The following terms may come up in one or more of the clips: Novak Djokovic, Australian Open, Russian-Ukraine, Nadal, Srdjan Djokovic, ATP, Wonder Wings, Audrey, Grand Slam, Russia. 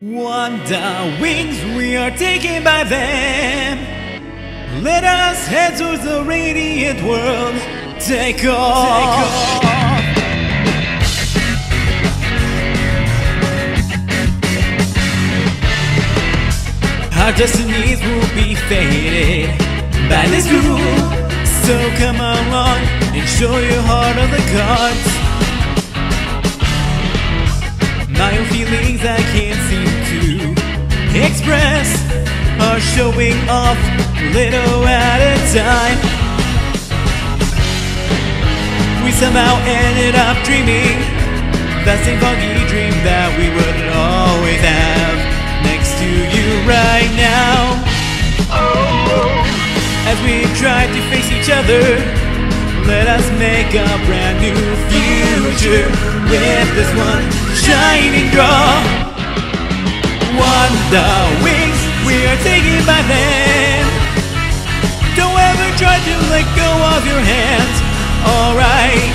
Wonder Wings, we are taken by them. Let us head to the radiant world. Take off. Take off. Our destinies will be fated by this guru, so come along and show your heart of the gods. My own feelings I can't seem to express are showing off little at a time. We somehow ended up dreaming that same foggy dream that we would always have next to you right now. As we try to face each other, let us make a brand new future with this one shining draw. Wonder Wings, we are taken by them. Don't ever try to let go of your hands, alright?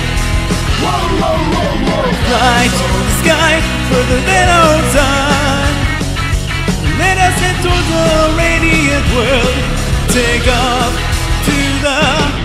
Fly to the sky further than our sun. Let us head towards the radiant world. Take off to the